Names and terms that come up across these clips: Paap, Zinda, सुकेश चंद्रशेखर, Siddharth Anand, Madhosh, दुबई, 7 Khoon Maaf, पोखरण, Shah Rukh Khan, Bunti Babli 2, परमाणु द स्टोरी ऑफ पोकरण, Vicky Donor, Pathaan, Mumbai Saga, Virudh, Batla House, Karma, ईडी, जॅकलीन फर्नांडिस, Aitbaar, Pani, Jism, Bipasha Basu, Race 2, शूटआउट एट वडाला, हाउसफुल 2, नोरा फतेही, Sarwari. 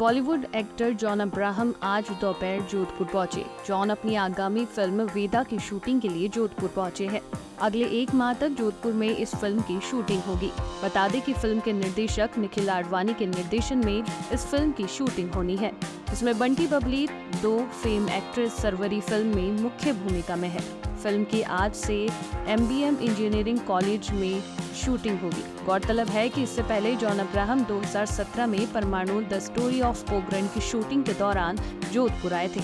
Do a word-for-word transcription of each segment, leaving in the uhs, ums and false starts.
Bollywood actor John Abraham आज दोपहर जोधपुर पहुंचे। जॉन अपनी आगामी फिल्म वेदा की शूटिंग के लिए जोधपुर पहुंचे हैं। अगले एक माह तक जोधपुर में इस फिल्म की शूटिंग होगी। बता दें कि फिल्म के निर्देशक निखिल आडवाणी के निर्देशन में इस फिल्म की शूटिंग होनी है, जिसमें बंटी बबली दो फेम एक्ट्रेस सरवरी फिल्म में मुख्य भूमिका में है। फिल्म की आज से एमबीएम इंजीनियरिंग कॉलेज में शूटिंग होगी। गौरतलब है कि इससे पहले जॉन अब्राहम दो हज़ार सत्रह में परमाणु द स्टोरी ऑफ पोखरण की शूटिंग के दौरान जोधपुर आए थे।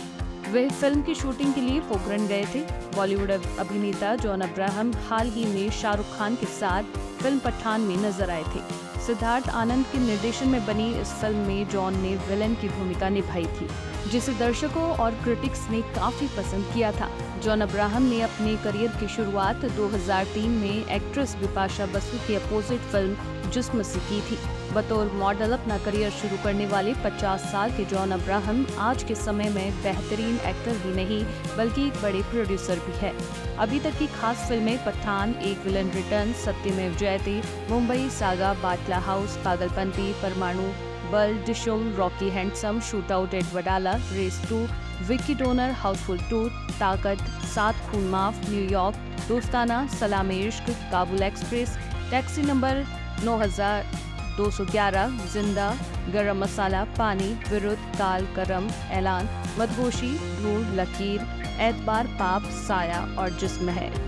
वे फिल्म की शूटिंग के लिए पोखरण गए थे। बॉलीवुड अभिनेता जॉन अब्राहम हाल ही में शाहरुख खान के साथ फिल्म पठान में नजर आए थे। सिद्धार्थ आनंद के निर्देशन में बनी इस फिल्म में जॉन ने विलेन की भूमिका निभाई थी, जिसे दर्शकों और क्रिटिक्स ने काफी पसंद किया था। जॉन अब्राहम ने अपने करियर की शुरुआत दो हज़ार तीन में एक्ट्रेस बिपाशा बसु की अपोजिट फिल्म जिस्म से की थी। बतौर मॉडल अपना करियर शुरू करने वाले पचास साल के जॉन अब्राहम आज के समय में बेहतरीन एक्टर ही नहीं बल्कि एक बड़े प्रोड्यूसर भी है। अभी तक की खास फिल्में पठान, एक विलन रिटर्न, सत्यमेव जयते, मुंबई सागा, बाटला हाउस, पागलपंती, परमाणु, बल, Dishoom, Rocky handsome, शूटआउट एट वडाला, race two, Vicky donor, Housefull two, ताकत, Saat Khoon Maaf, New York, Dostana, सलाम-ए-इश्क, Kabul express, taxi number नौ हज़ार दो सौ ग्यारह, जिंदा, गरम मसाला, पानी, विरुद्ध, काल, करम, ऐलान, मदहोशी, ढूंढ, लकीर, एतबार, पाप, साया और जिस्म है।